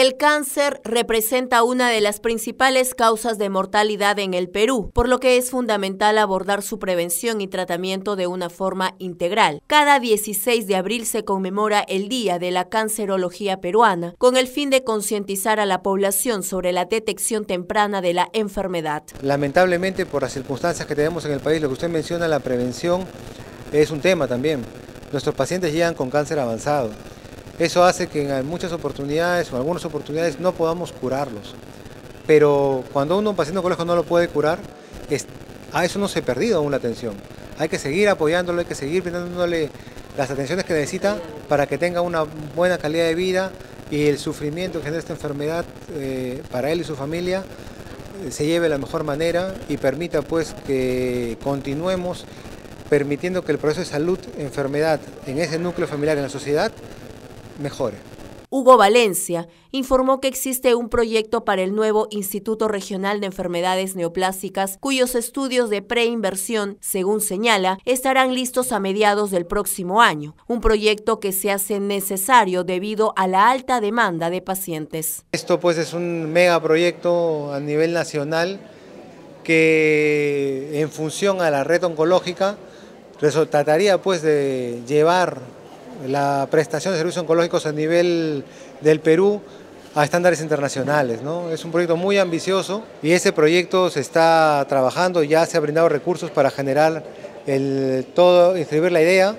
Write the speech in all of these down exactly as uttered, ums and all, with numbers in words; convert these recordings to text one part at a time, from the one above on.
El cáncer representa una de las principales causas de mortalidad en el Perú, por lo que es fundamental abordar su prevención y tratamiento de una forma integral. Cada dieciséis de abril se conmemora el Día de la Cancerología Peruana, con el fin de concientizar a la población sobre la detección temprana de la enfermedad. Lamentablemente, por las circunstancias que tenemos en el país, lo que usted menciona, la prevención es un tema también. Nuestros pacientes llegan con cáncer avanzado. Eso hace que en muchas oportunidades o en algunas oportunidades no podamos curarlos. Pero cuando uno, un paciente oncológico no lo puede curar, es, a eso no se ha perdido aún la atención. Hay que seguir apoyándolo, hay que seguir brindándole las atenciones que necesita para que tenga una buena calidad de vida y el sufrimiento que genera esta enfermedad eh, para él y su familia eh, se lleve de la mejor manera y permita pues que continuemos permitiendo que el proceso de salud-enfermedad en ese núcleo familiar en la sociedad mejore. Hugo Valencia informó que existe un proyecto para el nuevo Instituto Regional de Enfermedades Neoplásicas, cuyos estudios de preinversión, según señala, estarán listos a mediados del próximo año, un proyecto que se hace necesario debido a la alta demanda de pacientes. Esto pues es un megaproyecto a nivel nacional que en función a la red oncológica trataría pues de llevar la prestación de servicios oncológicos a nivel del Perú a estándares internacionales, ¿no? Es un proyecto muy ambicioso y ese proyecto se está trabajando, ya se han brindado recursos para generar el todo, inscribir la idea,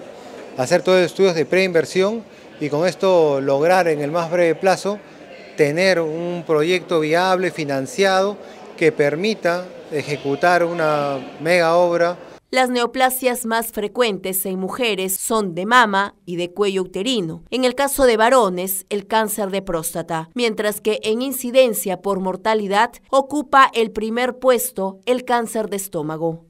hacer todos los estudios de preinversión y con esto lograr en el más breve plazo tener un proyecto viable, financiado, que permita ejecutar una mega obra. Las neoplasias más frecuentes en mujeres son de mama y de cuello uterino. En el caso de varones, el cáncer de próstata, mientras que en incidencia por mortalidad ocupa el primer puesto el cáncer de estómago.